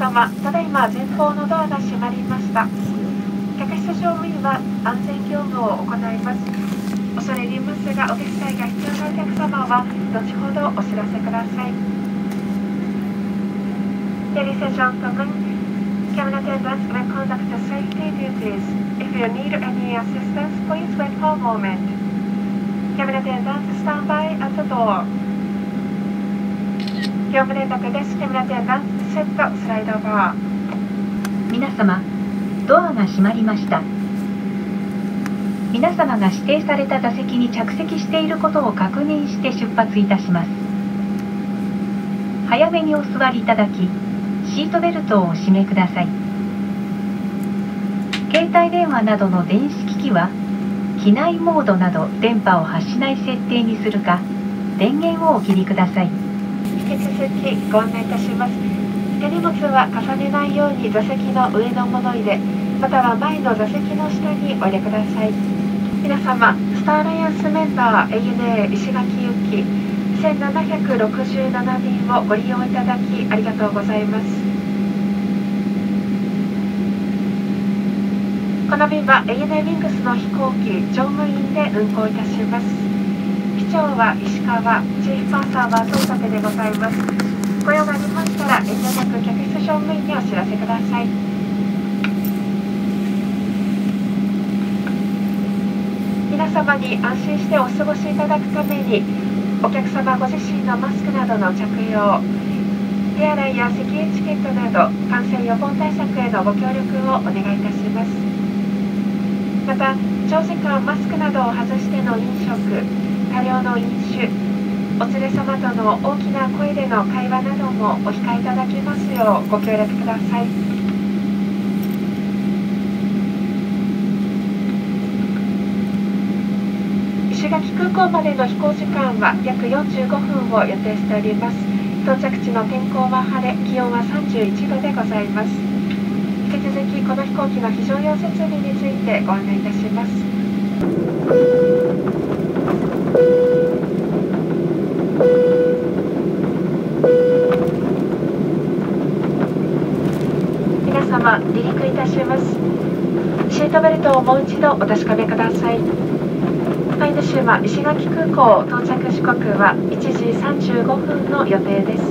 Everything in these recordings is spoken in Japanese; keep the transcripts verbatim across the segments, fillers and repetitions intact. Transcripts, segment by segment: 様、ただいま前方のドアが閉まりました。客室乗務員は安全業務を行います。恐れ入りますが、お手伝いが必要なお客様は後ほどお知らせください。Ladies and gentlemen, cabin attendants will conduct the safety duties. If you need any assistance, please wait for a moment. Cabin attendants stand by at the door.業務連絡です。キムラテンダンスセットスライドバー。皆様、ドアが閉まりました。皆様が指定された座席に着席していることを確認して出発いたします。早めにお座りいただき、シートベルトをお締めください。携帯電話などの電子機器は、機内モードなど電波を発しない設定にするか、電源をお切りください。引き続きご案内いたします。手荷物は重ねないように座席の上の物入れ、または前の座席の下にお入れください。皆様、スターアライアンスメンバー エーエヌエー 石垣行きせんななひゃくろくじゅうなな便をご利用いただきありがとうございます。この便は エーエヌエー ウィングスの飛行機乗務員で運航いたします。機長は石川、チーフパーサーは東舘でございます。ご用がありましたら、遠慮なく客室乗務員にお知らせください。皆様に安心してお過ごしいただくために、お客様ご自身のマスクなどの着用、手洗いや咳エチケットなど、感染予防対策へのご協力をお願いいたします。また、長時間マスクなどを外しての飲食、車両の飲酒、お連れ様との大きな声での会話などもお控えいただきますようご協力ください。石垣空港までの飛行時間は約よんじゅうごふんを予定しております。到着地の天候は晴れ、気温はさんじゅういちどでございます。引き続きこの飛行機の非常用設備についてご案内いたします。皆様、離陸いたします。シートベルトをもう一度お確かめください。アイヌ島石垣空港到着時刻はいちじさんじゅうごふんの予定です。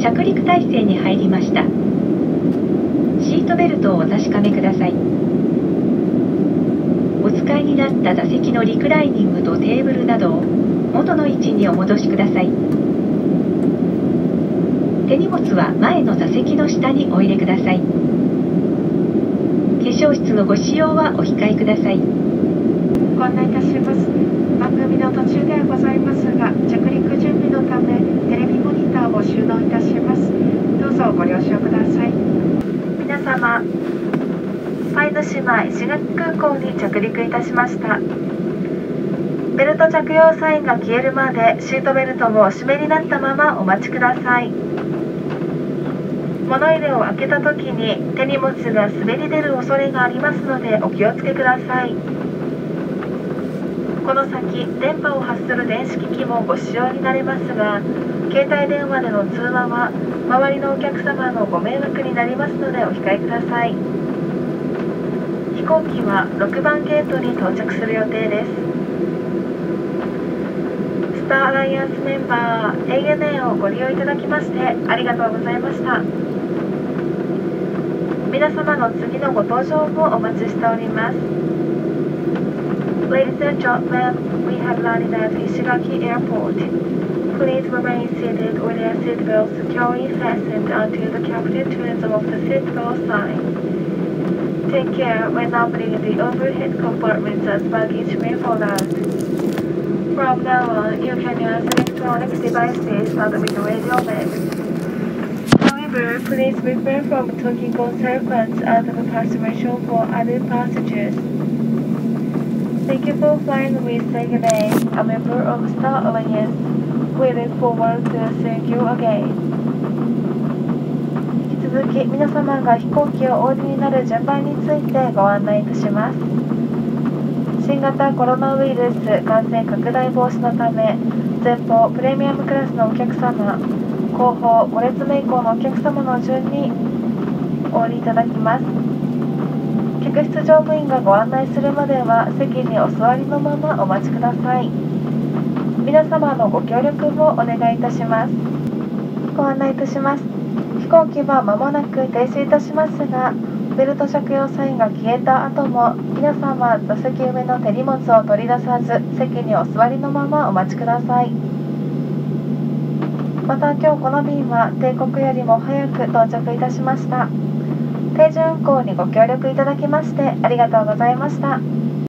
着陸態勢に入りました。シートベルトをお確かめください。お使いになった座席のリクライニングとテーブルなどを元の位置にお戻しください。手荷物は前の座席の下にお入れください。化粧室のご使用はお控えください。ご案内いたします。番組の途中ではございますが、着陸準備のためテレビモニターを収納いたします。どうぞご了承ください。皆様、アイヌ島石垣空港に着陸いたしました。ベルト着用サインが消えるまでシートベルトをお締めになったままお待ちください。物入れを開けた時に手荷物が滑り出る恐れがありますのでお気をつけください。この先、電波を発する電子機器もご使用になれますが、携帯電話での通話は周りのお客様のご迷惑になりますのでお控えください。飛行機はろくばんゲートに到着する予定です。スターアライアンスメンバー エーエヌエー をご利用いただきましてありがとうございました。皆様の次のご搭乗もお待ちしております。Ladies and gentlemen, we have landed at Ishigaki Airport. Please remain seated with your seatbelt securely fastened until the captain turns off the seatbelt sign. Take care when opening the overhead compartments as baggage may fall out. From now on, you can use electronic devices and with radio bags. However, please refrain from talking on cell phones at the passenger for other passengers.Thank you for flying with Saganay, a member of Star Alliance. We look forward to seeing you again. 引き続き皆様が飛行機をお降りになる順番についてご案内いたします。新型コロナウイルス感染拡大防止のため、前方プレミアムクラスのお客様、後方ご列目以降のお客様の順にお降りいただきます。客室乗務員がご案内するまでは席にお座りのままお待ちください。皆様のご協力もお願いいたします。ご案内いたします。飛行機は間もなく停止いたしますが、ベルト着用サインが消えた後も皆様座席上の手荷物を取り出さず、席にお座りのままお待ちください。また今日この便は定刻よりも早く到着いたしました。定時運航にご協力いただきましてありがとうございました。